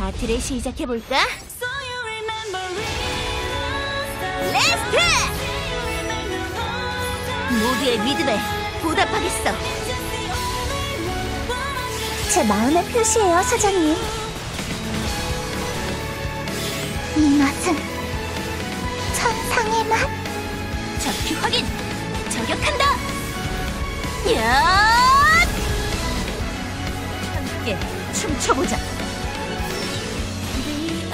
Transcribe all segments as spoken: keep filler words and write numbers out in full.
파티를 시작해볼까? 레스트! 모두의 믿음에 보답하겠어. 제 마음의 표시예요, 사장님. 이 맛은 천상의 맛. 적피 확인! 저격한다! 야! 함께 춤춰보자.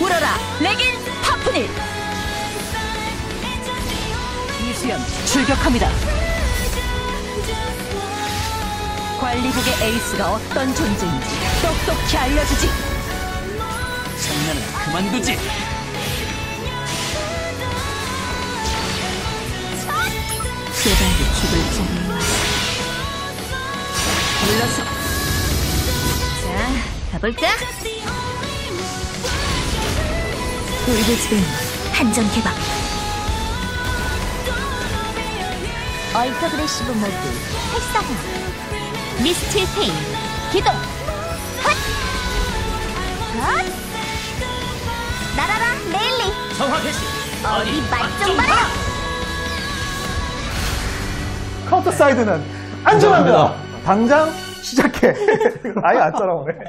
울어라, 레긴 파프닐! 이수연, 출격합니다. 관리국의 에이스가 어떤 존재인지 똑똑히 알려주지. 장난은 그만두지! 제발의 죽을 자는 물러서! 자, 가볼까? 골드즈뱅 한정 개방! 얼터그레시브 모드 활성화! 미스틸 페인 기동! 헛! 헛! 날아라, 레일리! 정확했지! 어디 맛 좀 봐라! 카운터 사이드는 안전합니다! 당장 시작해! 아예 안 따라오네.